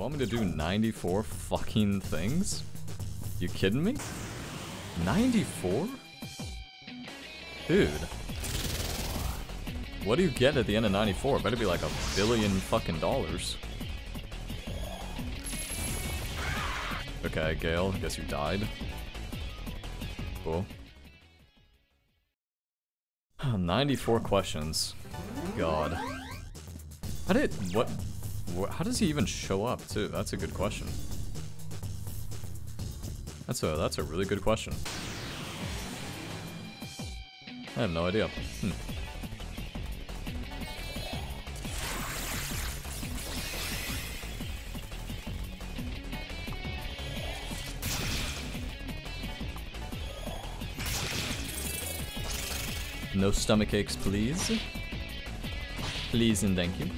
want me to do 94 fucking things? You kidding me? 94? Dude. What do you get at the end of 94? It better be like $1 billion fucking dollars. Okay, Gale, I guess you died. Cool. 94 questions. God. How did... what... how does he even show up, too? That's a good question. That's a really good question. I have no idea. Hmm. No stomach aches, please. Please and thank you.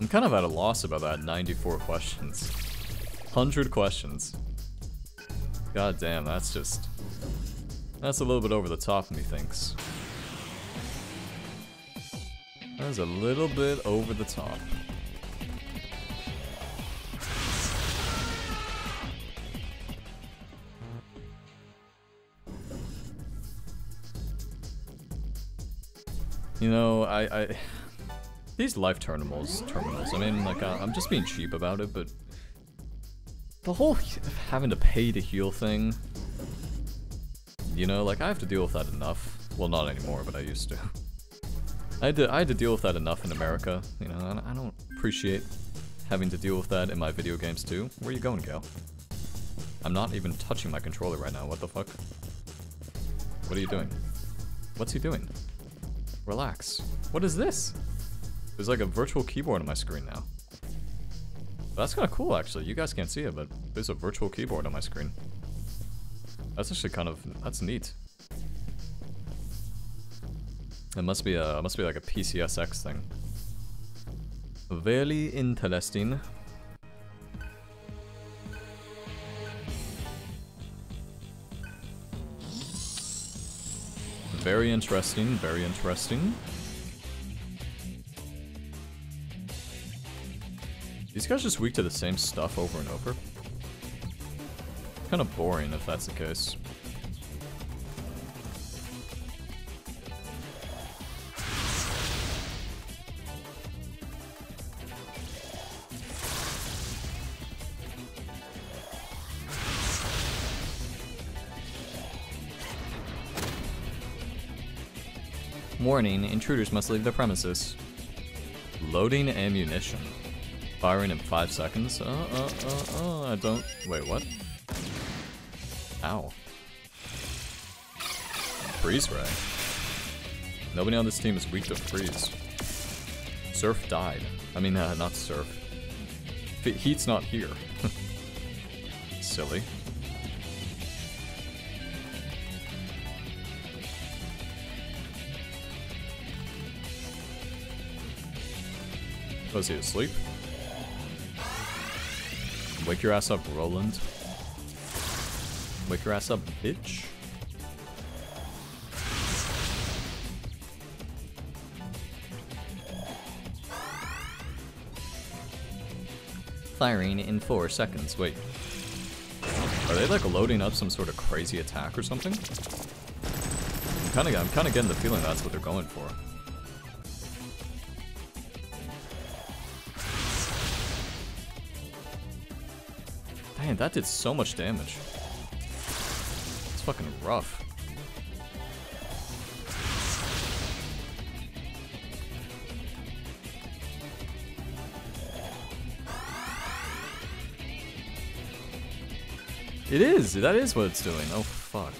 I'm kind of at a loss about that 94 questions. 100 questions. God damn, that's just... that's a little bit over the top, methinks. That was a little bit over the top. You know, I these life terminals, I mean, like, I'm just being cheap about it, but the whole having to pay to heal thing, you know, like, I have to deal with that enough. Well, not anymore, but I used to. I had to deal with that enough in America, you know, and I don't appreciate having to deal with that in my video games too. Where are you going, Gale? I'm not even touching my controller right now, what the fuck? What are you doing? What's he doing? Relax. What is this? There's like a virtual keyboard on my screen now. That's kind of cool, actually. You guys can't see it, but there's a virtual keyboard on my screen. That's actually kind of... that's neat. It must be a, like a PCSX thing. Very interesting. Very interesting, very interesting. These guys just weak to the same stuff over and over. Kind of boring if that's the case. Warning, intruders must leave the premises. Loading ammunition. Firing in 5 seconds. I don't... wait, what? Ow. Freeze ray. Nobody on this team is weak to freeze. Serph died. I mean, not Serph. Heat's not here. Silly. Was he asleep? Wake your ass up, Roland. Wake your ass up, bitch. Firing in 4 seconds. Wait. Are they like loading up some sort of crazy attack or something? I'm kinda getting the feeling that's what they're going for. Man, that did so much damage. It's fucking rough. It is! That is what it's doing. Oh, fuck.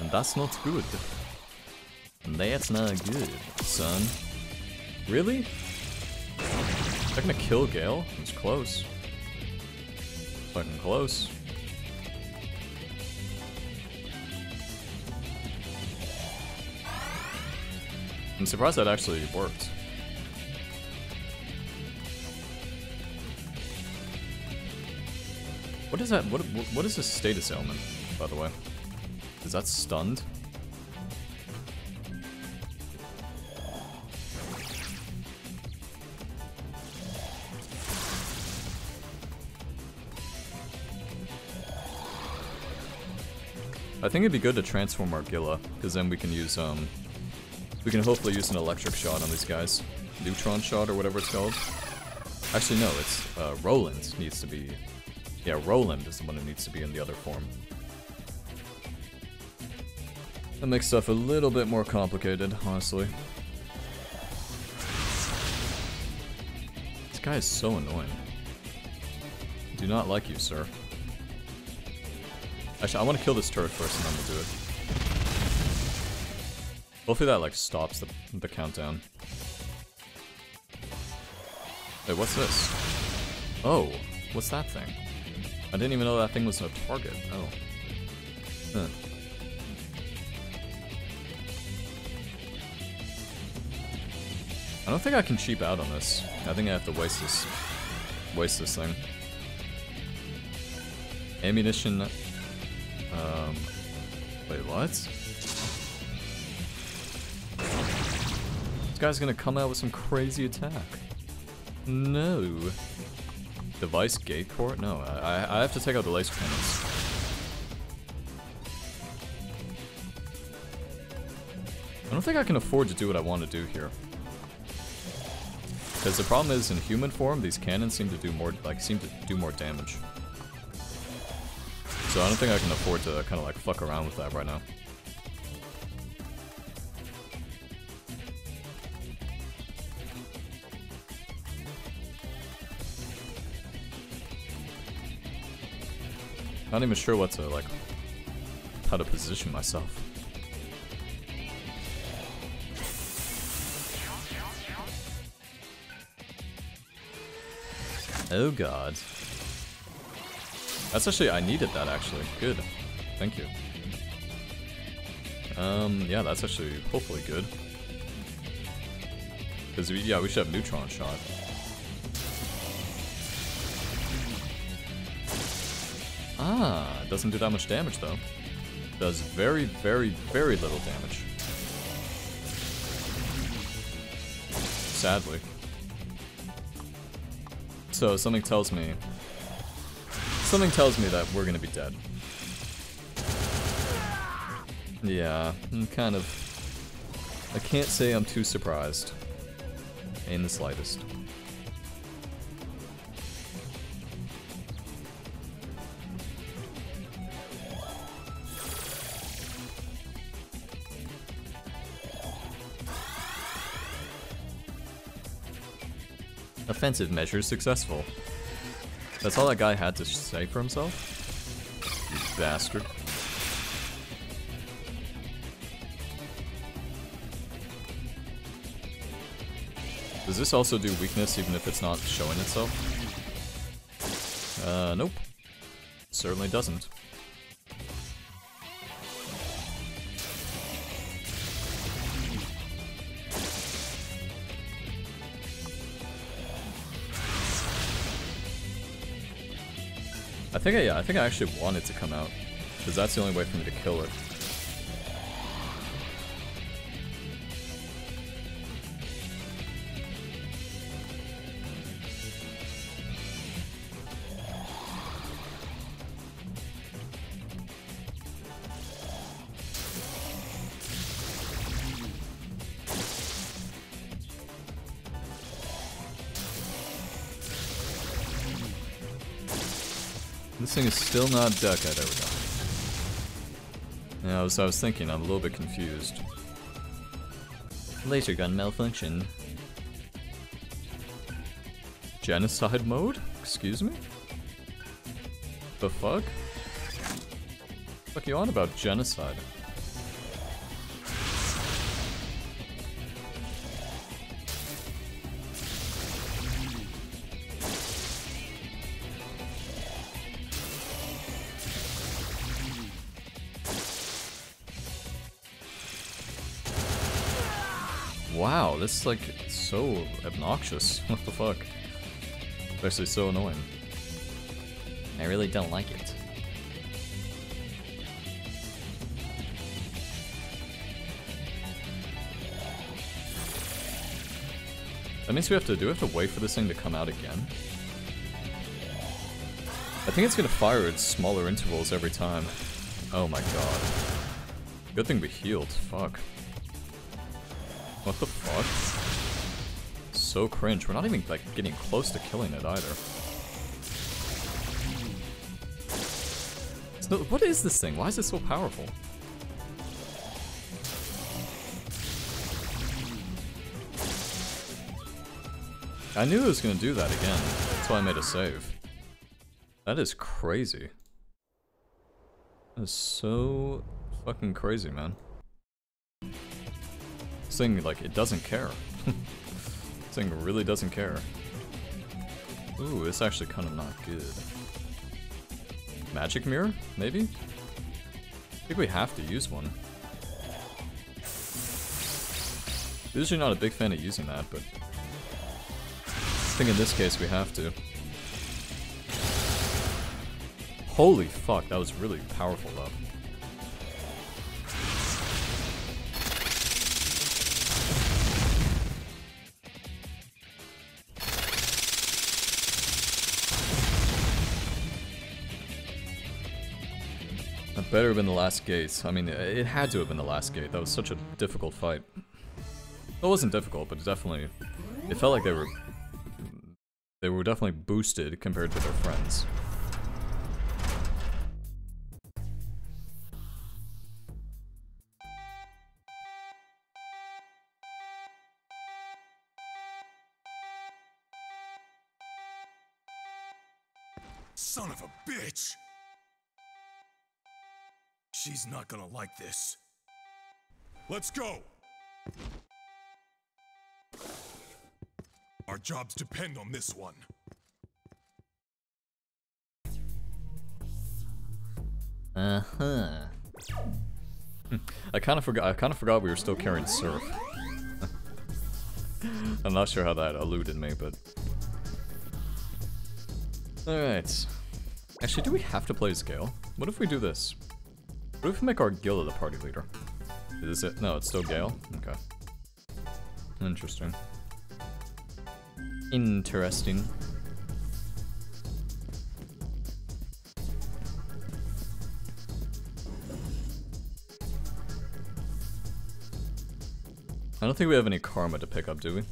And that's not good. And that's not good, son. Really? Is that gonna kill Gale? It's close. Fucking close. I'm surprised that actually worked. What is that? What is this status ailment, by the way? Is that stunned? I think it'd be good to transform Argilla, because then we can use, we can hopefully use an electric shot on these guys. Neutron shot or whatever it's called. Actually, no, it's, Roland needs to be... Yeah, Roland is the one who needs to be in the other form. That makes stuff a little bit more complicated, honestly. This guy is so annoying. Do not like you, sir. Actually, I want to kill this turret first and then we'll do it. Hopefully that, like, stops the countdown. Wait, what's this? Oh, what's that thing? I didn't even know that thing was a target. Oh. Huh. I don't think I can cheap out on this. I think I have to waste this thing. Ammunition... wait, what? This guy's gonna come out with some crazy attack. No. Device gate port? No, I have to take out the laser cannons. I don't think I can afford to do what I want to do here. Because the problem is, in human form, these cannons seem to do more, damage. So I don't think I can afford to kind of like fuck around with that right now. Not even sure what to like, how to position myself. Oh god. That's actually, I needed that actually. Good. Thank you. Yeah, that's actually hopefully good. Because, yeah, we should have Neutron Shot. Ah, doesn't do that much damage though. Does very, very, very little damage. Sadly. So, something tells me that we're gonna be dead. Yeah, I'm kind of... I can't say I'm too surprised. In the slightest. Offensive measures successful. That's all that guy had to say for himself? You bastard. Does this also do weakness even if it's not showing itself? Nope. Certainly doesn't. I think I actually want it to come out, because that's the only way for me to kill it. This thing is still not duck. There we go. Yeah, as I was thinking, I'm a little bit confused. Laser gun malfunction. Genocide mode? Excuse me? The fuck? The fuck are you on about genocide? Wow, this is like so obnoxious. What the fuck? It's actually so annoying. I really don't like it. That means we have to wait for this thing to come out again. I think it's gonna fire at smaller intervals every time. Oh my god. Good thing we healed, fuck. What the fuck? So cringe, we're not even like getting close to killing it either. So, what is this thing? Why is it so powerful? I knew it was gonna do that again, that's why I made a save. That is crazy. That is so fucking crazy, man. This thing, like, it doesn't care. This thing really doesn't care. Ooh, it's actually kind of not good. Magic mirror, maybe? I think we have to use one. Usually not a big fan of using that, but I think in this case we have to. Holy fuck, that was really powerful though. That better have been the last gate. I mean, it had to have been the last gate. That was such a difficult fight. It wasn't difficult, but definitely, it felt like they were definitely boosted compared to their friends. Son of a bitch! She's not gonna like this. Let's go! Our jobs depend on this one. Uh-huh. I kind of forgot we were still carrying Serph. I'm not sure how that eluded me, but alright. Actually, do we have to play as Gale? What if we do this? What if we make Argilla the party leader? Is it? No, it's still Gale? Okay. Interesting. Interesting. I don't think we have any karma to pick up, do we?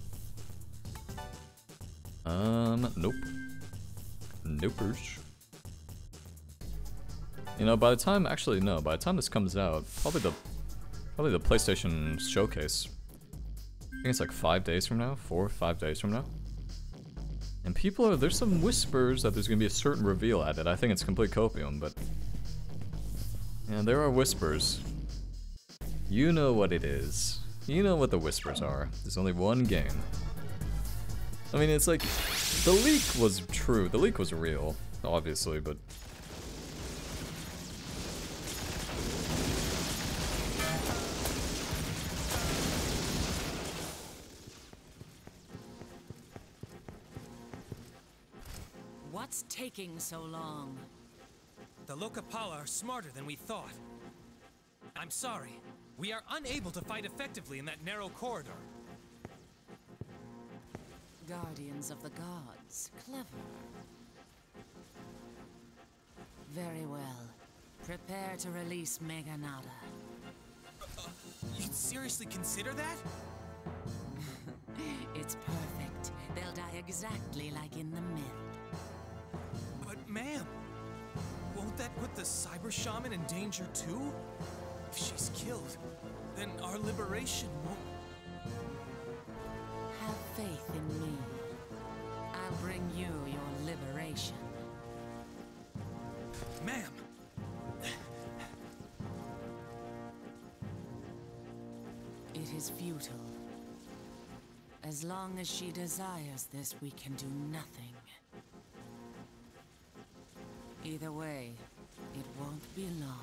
Nope. Nopers. You know, by the time, actually no, by the time this comes out, probably the PlayStation showcase. I think it's like 5 days from now, 4 or 5 days from now. And there's some whispers that there's gonna be a certain reveal at it. I think it's complete copium, but yeah, there are whispers. You know what it is. You know what the whispers are. There's only one game. I mean, it's like, the leak was true. The leak was real, obviously, but what's taking so long? The Lokapala are smarter than we thought. I'm sorry. We are unable to fight effectively in that narrow corridor. Guardians of the gods. Clever. Very well. Prepare to release Mega Nada. You'd seriously consider that? It's perfect. They'll die exactly like in the myth. Ma'am, won't that put the cyber shaman in danger too? If she's killed, then our liberation won't... Have faith in me. I'll bring you your liberation. Ma'am! It is futile. As long as she desires this, we can do nothing. Either way, it won't be long.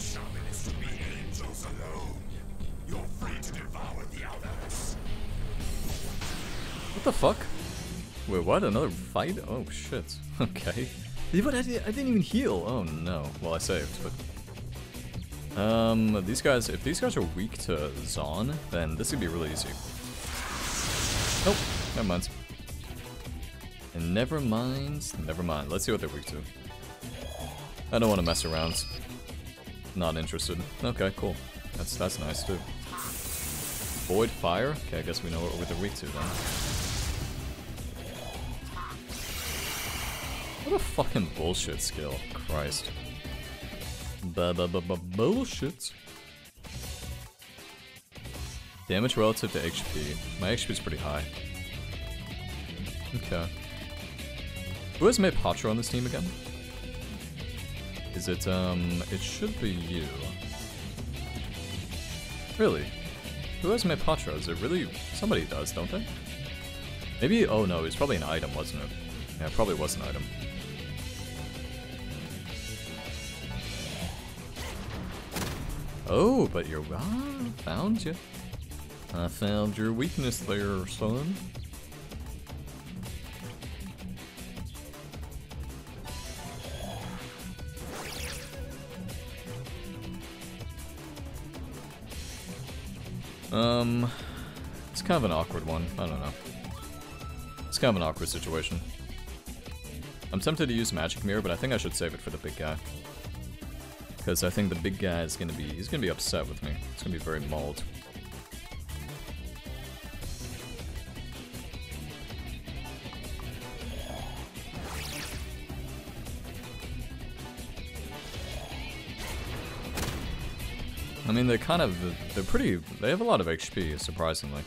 Your shaman is to be angels alone. You're free to devour the others. What the fuck? Wait, what? Another fight? Oh shit. Okay. But I didn't even heal. Oh no. Well, I saved, but... these guys, if these guys are weak to Zon, then this could be really easy. Oh, never mind. And never mind, never mind. Let's see what they're weak to. I don't want to mess around. Not interested. Okay, cool. That's nice too. Void fire? Okay, I guess we know what they're weak to then. What a fucking bullshit skill. Christ. Bullshit. Damage relative to HP. My HP is pretty high. Okay. Who has made Patra on this team again? Is it, it should be you. Really? Who has made Patra? Is it really? Somebody does, don't they? Maybe, oh no, it was probably an item, wasn't it? Yeah, it probably was an item. Oh, but you're... Ah, found you. I found your weakness there, son. It's kind of an awkward one. I don't know. It's kind of an awkward situation. I'm tempted to use Magic Mirror, but I think I should save it for the big guy. Because I think the big guy is gonna be—he's gonna be upset with me. It's gonna be very mauled. I mean, they're kind of—they're pretty—they have a lot of HP, surprisingly.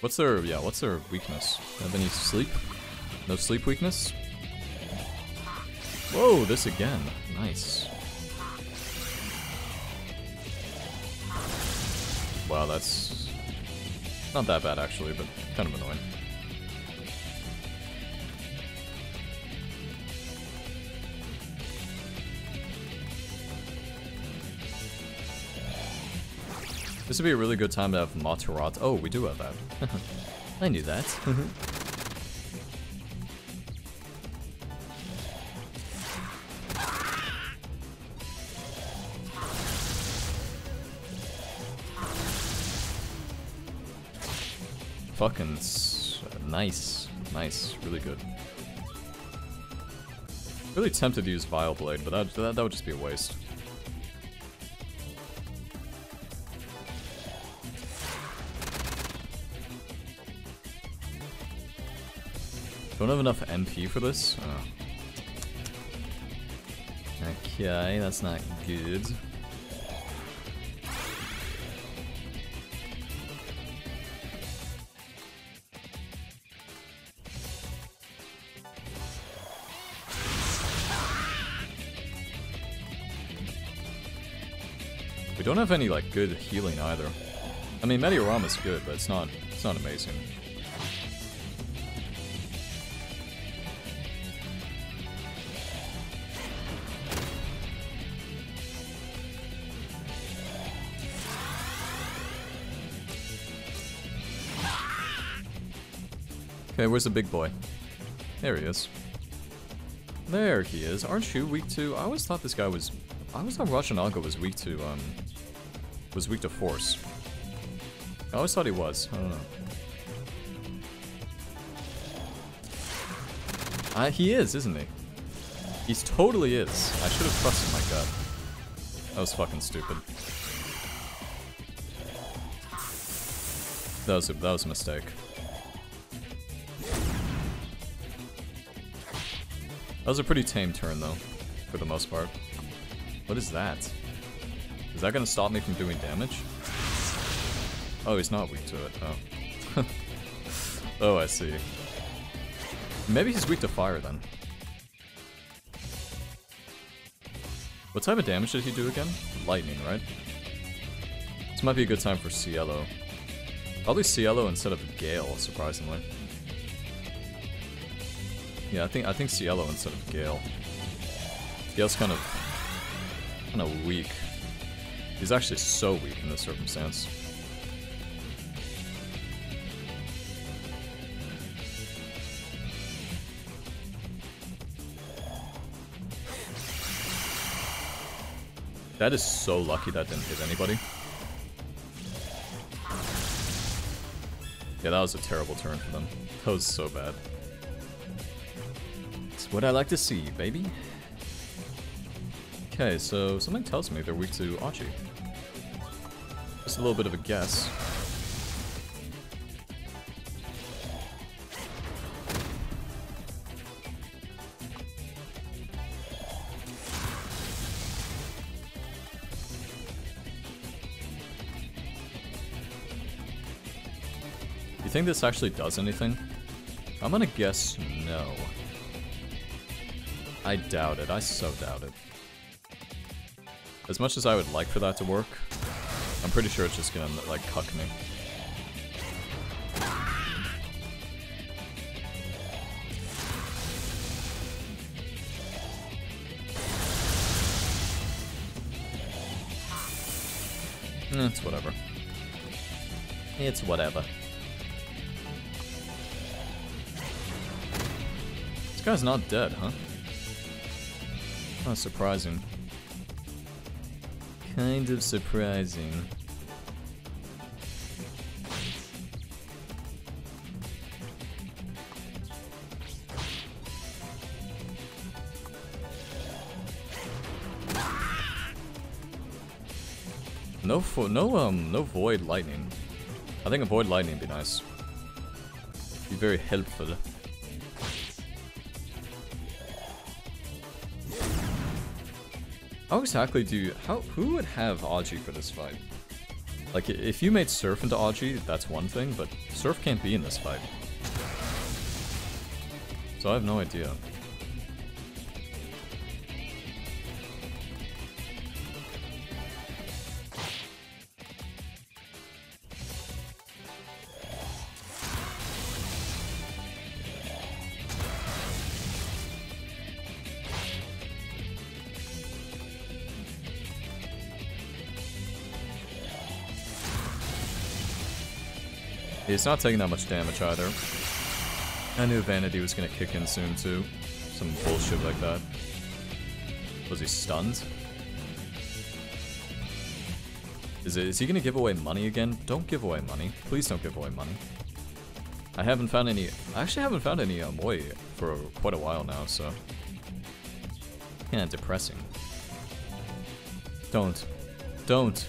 What's their? Yeah, what's their weakness? Have any sleep? No sleep weakness? Whoa! This again. Nice. Wow, that's not that bad actually, but kind of annoying. This would be a really good time to have Matarat. Oh, we do have that. I knew that. Fucking nice, nice, really good. Really tempted to use Vile Blade, but that would just be a waste. Don't have enough MP for this. Oh. Okay, that's not good. Don't have any like good healing either. I mean, Mediaram is good, but it's not amazing. Okay, where's the big boy? There he is. There he is. Aren't you weak to? I always thought this guy was. I always thought Roshinaga was weak to. Was weak to force. I always thought he was. I don't know. He is, isn't he? He totally is. I should have trusted my gut. That was fucking stupid. That was a mistake. That was a pretty tame turn though, for the most part. What is that? Is that gonna stop me from doing damage? Oh, he's not weak to it. Oh. Oh, I see. Maybe he's weak to fire then. What type of damage did he do again? Lightning, right? This might be a good time for Cielo. Probably Cielo instead of Gale, surprisingly. Yeah, I think Cielo instead of Gale. Gale's kind of kind of weak. He's actually so weak in this circumstance. That is so lucky that didn't hit anybody. Yeah, that was a terrible turn for them. That was so bad. It's what I like to see, baby. Okay, so something tells me they're weak to Achi. Just a little bit of a guess. You think this actually does anything? I'm gonna guess no. I doubt it. I so doubt it. As much as I would like for that to work, I'm pretty sure it's just gonna, like, cuck me. It's whatever. It's whatever. This guy's not dead, huh? Not surprising. Kind of surprising. No void lightning. I think a void lightning would be nice. Be very helpful. How exactly do you, who would have EGG for this fight? Like, if you made Serph into EGG, that's one thing, but Serph can't be in this fight. So I have no idea. It's not taking that much damage either. I knew Vanity was gonna kick in soon too. Some bullshit like that. Was he stunned? Is he gonna give away money again? Don't give away money. Please don't give away money. I actually haven't found any Moi for quite a while now, so. Kinda depressing. Don't. Don't.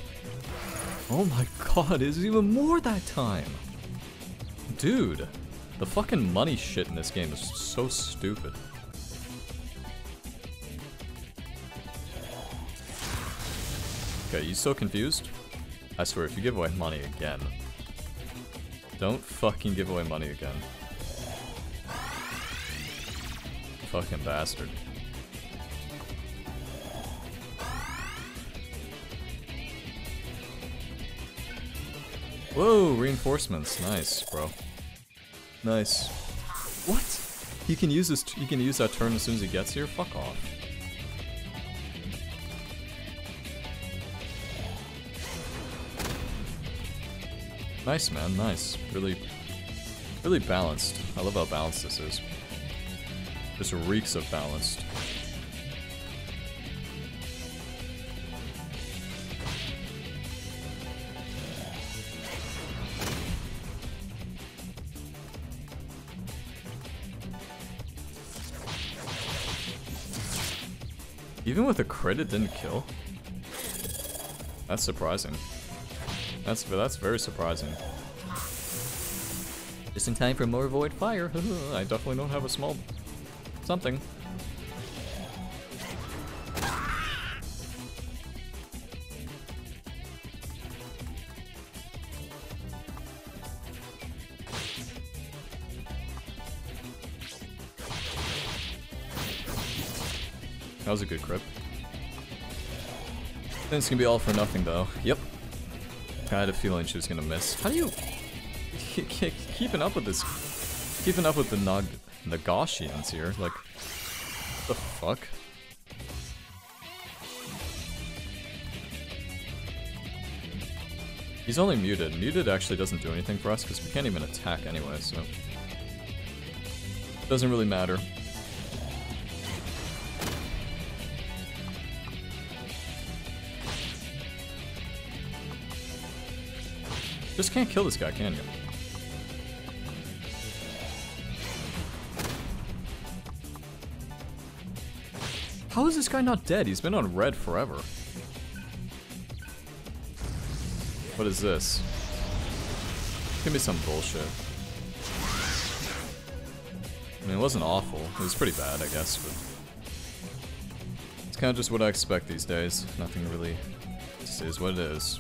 Oh my god, it's even more that time! Dude, the fucking money shit in this game is so stupid. Okay, you so confused? I swear, if you give away money again... Don't fucking give away money again. Fucking bastard. Whoa, reinforcements. Nice, bro. Nice. What? He can use this. He can use that turn as soon as he gets here. Fuck off. Nice, man. Nice. Really, really balanced. I love how balanced this is. Just reeks of balanced. Even with a crit, it didn't kill? That's surprising. That's very surprising. Just in time for more void fire. I definitely don't have a small... something. That was a good crit. Then it's gonna be all for nothing, though. Yep. I had a feeling she was gonna miss. How do you keeping up with this? Keeping up with the Nagashians here? Like, what the fuck? He's only muted. Muted actually doesn't do anything for us because we can't even attack anyway, so... doesn't really matter. Just can't kill this guy, can you? How is this guy not dead? He's been on red forever. What is this? Give me some bullshit. I mean, it wasn't awful. It was pretty bad, I guess, but... it's kind of just what I expect these days. Nothing really... just is what it is.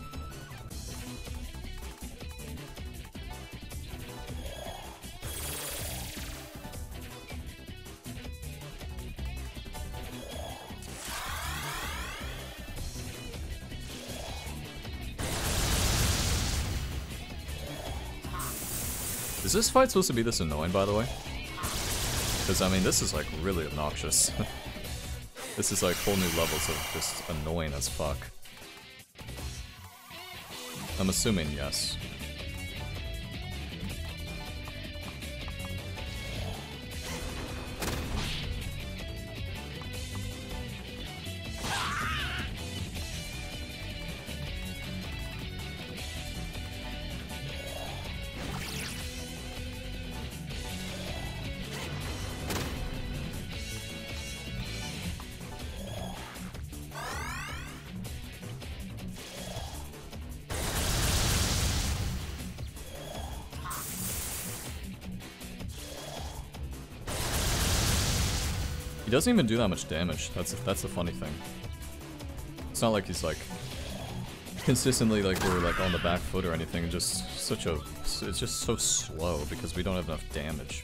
Is this fight supposed to be this annoying, by the way? Because, I mean, this is, like, really obnoxious. This is, like, whole new levels of just annoying as fuck. I'm assuming yes. He doesn't even do that much damage. That's the funny thing. It's not like he's like consistently like we're like on the back foot or anything. Just such a it's just so slow because we don't have enough damage.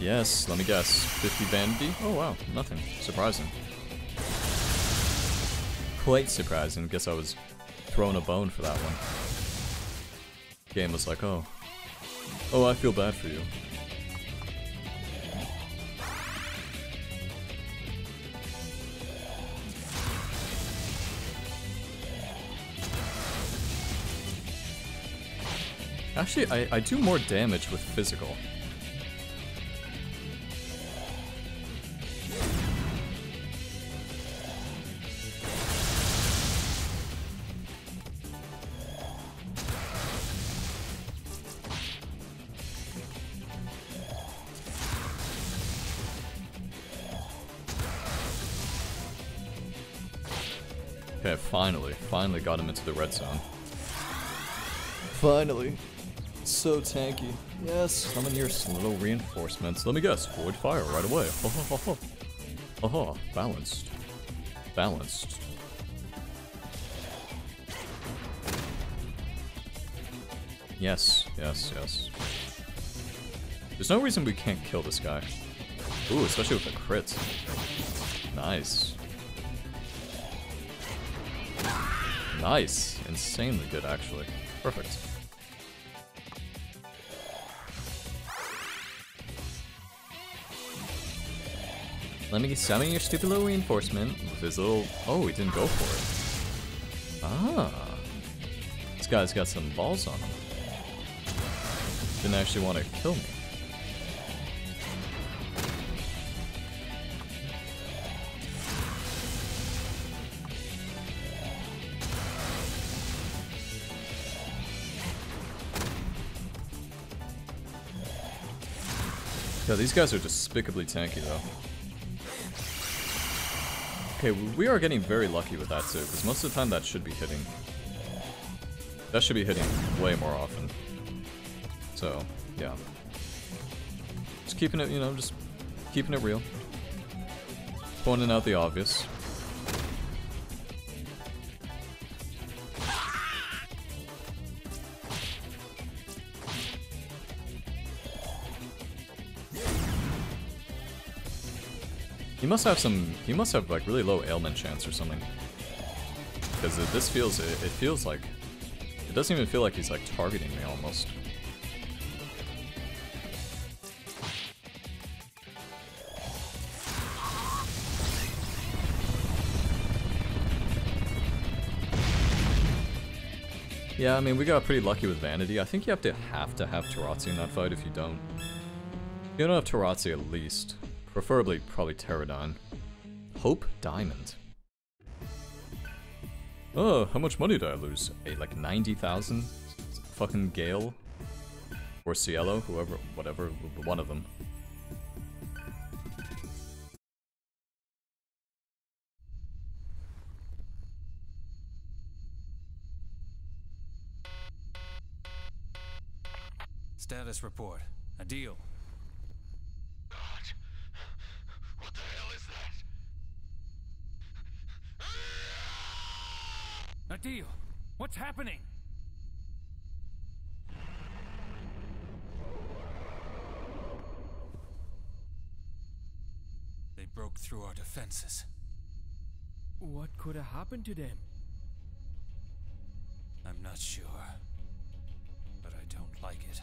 Yes, let me guess. 50 vanity? Oh wow, nothing. Surprising. Quite surprising. Guess I was throwing a bone for that one. Game was like, oh. Oh, I feel bad for you. Actually, I do more damage with physical. Okay, finally got him into the red zone. Finally. So tanky. Yes, summon your little reinforcements. Let me guess, forward fire right away. Ho ho ho ho. Aha, balanced. Balanced. Yes, yes, yes. There's no reason we can't kill this guy. Ooh, especially with the crits. Nice. Nice. Insanely good, actually. Perfect. Let me summon your stupid little reinforcement with his little... oh, he didn't go for it. Ah. This guy's got some balls on him. Didn't actually want to kill me. Yeah, these guys are despicably tanky, though. Okay, we are getting very lucky with that, too, because most of the time that should be hitting. That should be hitting way more often. So, yeah. Just keeping it, you know, just keeping it real. Pointing out the obvious. He must have like really low ailment chance or something. Because this feels, it feels like It doesn't even feel like he's like targeting me almost. Yeah, I mean, we got pretty lucky with Vanity. I think you have to have Taratsu in that fight. If you don't. You don't have Taratsu at least. Preferably, probably Pterodon. Hope Diamond. Oh, how much money did I lose? Hey, like 90,000? Fucking Gale. Or Cielo, whoever, whatever, one of them. Status report. A deal. God. What the hell is that? A deal. What's happening? They broke through our defenses. What could have happened to them? I'm not sure. But I don't like it.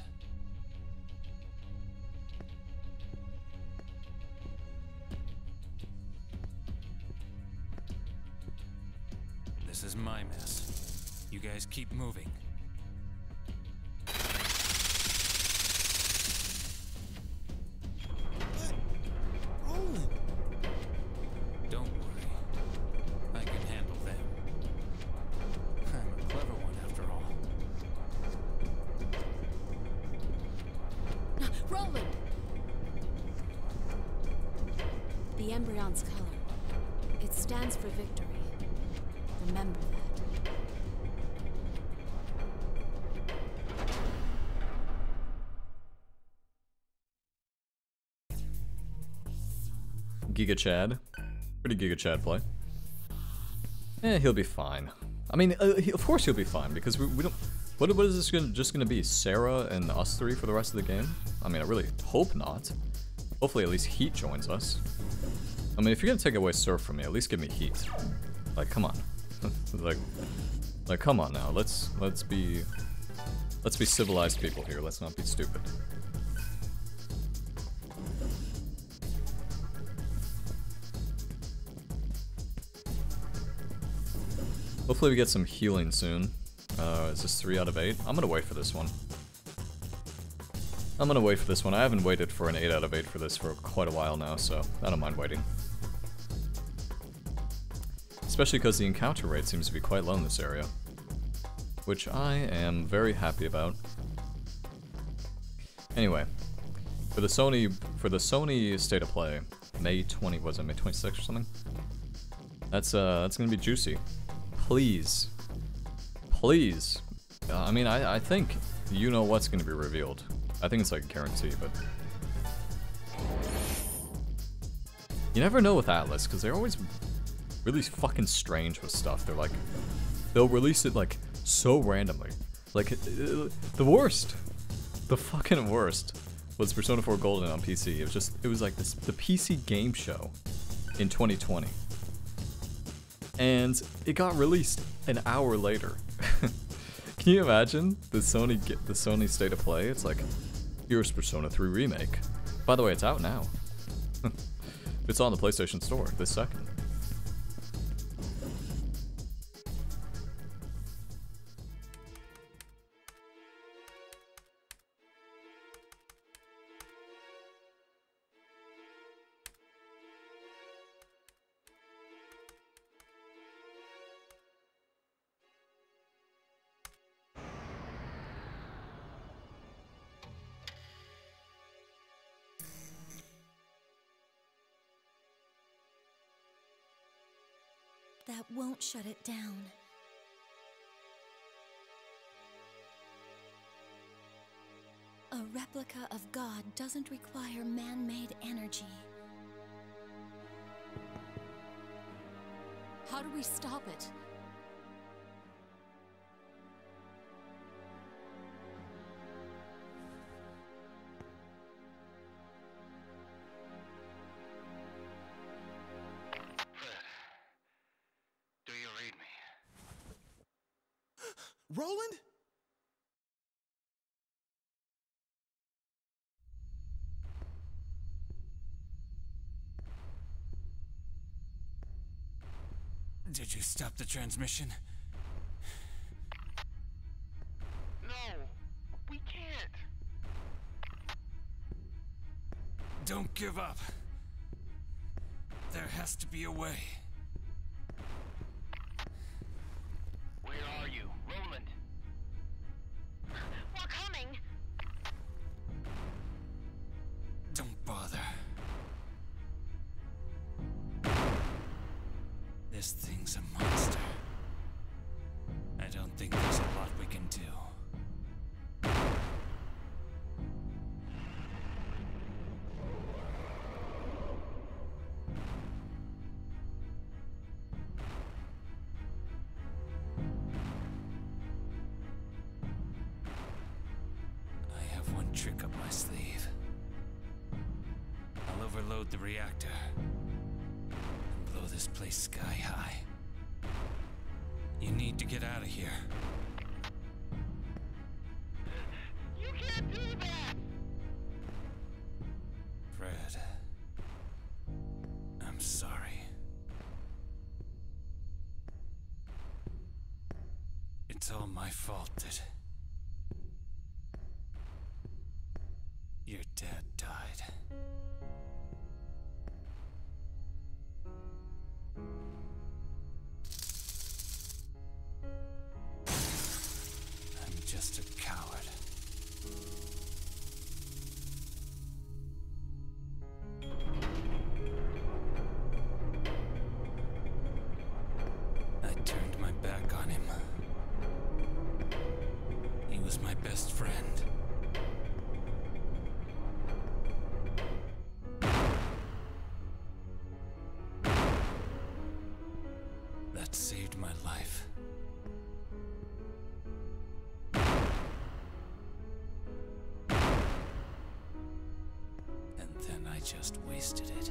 This is my mess. You guys keep moving. Roland! Don't worry. I can handle them. I'm a clever one after all. Roland! The Embryon's color. It stands for victory. Remember that. Giga Chad. Pretty Giga Chad play. Eh, he'll be fine. I mean, of course he'll be fine, because we don't... What is this just gonna be? Sera and us three for the rest of the game? I mean, I really hope not. Hopefully at least Heat joins us. I mean, if you're gonna take away Serph from me, at least give me Heat. Like, come on. Like, come on now. Let's be civilized people here. Let's not be stupid. Hopefully we get some healing soon. Is this 3 out of 8? I'm gonna wait for this one. I haven't waited for an 8 out of 8 for this for quite a while now, so I don't mind waiting. Especially because the encounter rate seems to be quite low in this area, which I am very happy about. Anyway, for the Sony State of Play, May 26th or something? That's gonna be juicy. Please, please. I mean, I think you know what's gonna be revealed. I think it's like a guarantee, but you never know with Atlus because they're always really fucking strange with stuff. They're like, they'll release it like so randomly. Like, the fucking worst was Persona 4 Golden on PC. It was like this, the PC game show in 2020. And it got released an hour later. Can you imagine the Sony State of Play? It's like, here's Persona 3 Remake. By the way, it's out now. It's on the PlayStation Store this second. That won't shut it down. A replica of God doesn't require man-made energy. How do we stop it? Roland? Did you stop the transmission? No, we can't. Don't give up. There has to be a way. Where are you, Roland? We're coming. Don't bother. This thing's a monster. I don't think there's a lot we can do. Reactor and blow this place sky high. You need to get out of here. You can't do that! Fred, I'm sorry. It's all my fault that your dad died. Just a coward. I turned my back on him. He was my best friend. That saved my life. Just wasted it.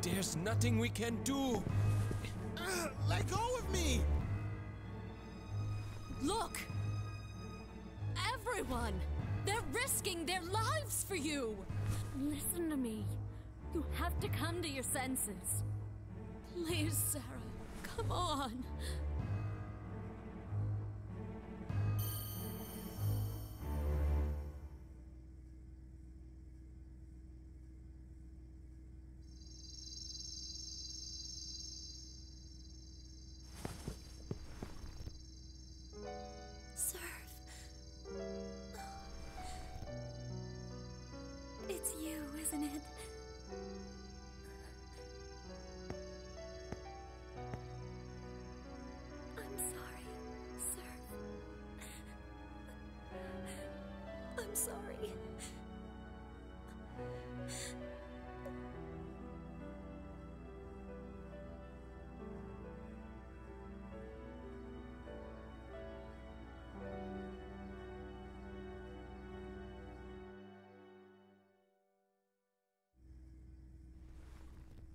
There's nothing we can do! Let go of me! Look! Everyone! They're risking their lives for you! Listen to me. You have to come to your senses. Please, Sera, come on.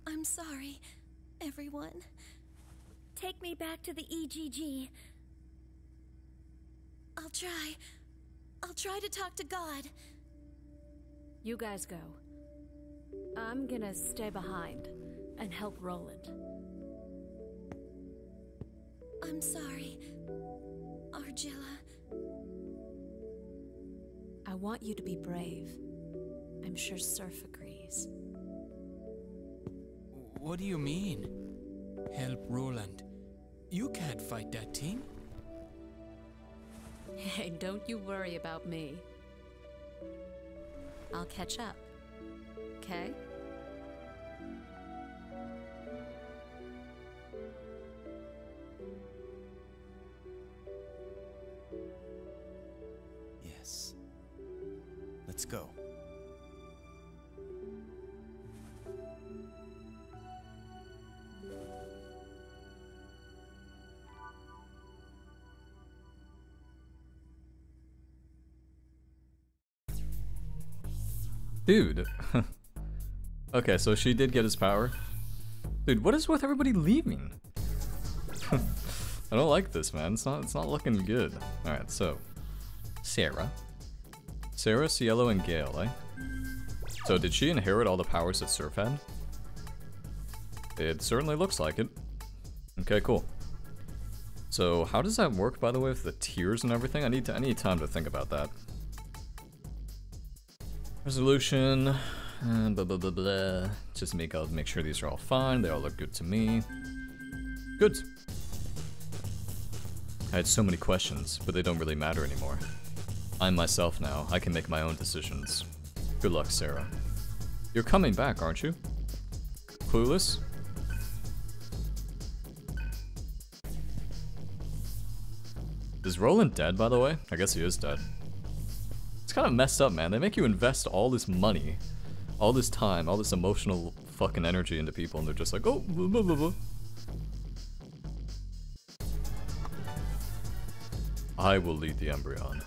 I'm sorry, everyone. Take me back to the EGG. I'll try to talk to God. You guys go. I'm gonna stay behind and help Roland. I'm sorry, Argilla. I want you to be brave. I'm sure Serph agrees. What do you mean? Help Roland? You can't fight that team. Hey, don't you worry about me. I'll catch up, okay? Yes. Let's go. Dude. Okay, so she did get his power. Dude, what is with everybody leaving? I don't like this, man. It's not looking good. All right, so Sera, Cielo, and Gale, eh? So did she inherit all the powers that Serph had? It certainly looks like it. Okay, cool. So how does that work, by the way, with the tiers and everything? I need time to think about that. Resolution, blah, blah, blah, blah. Just make sure these are all fine. They all look good to me. Good. I had so many questions, but they don't really matter anymore. I'm myself now. I can make my own decisions. Good luck, Sera. You're coming back, aren't you? Clueless? Is Roland dead, by the way? I guess he is dead. Kind of messed up, man. They make you invest all this money, all this time, all this emotional fucking energy into people, and they're just like, oh, blah, blah, blah, blah. I will lead the Embryon.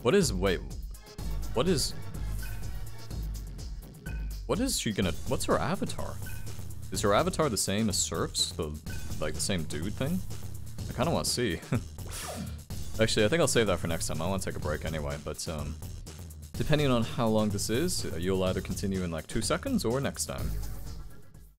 What's her avatar? Is her avatar the same as Serph's? The same dude thing? I kind of want to see. Actually, I think I'll save that for next time. I want to take a break anyway, but depending on how long this is, you'll either continue in like 2 seconds or next time.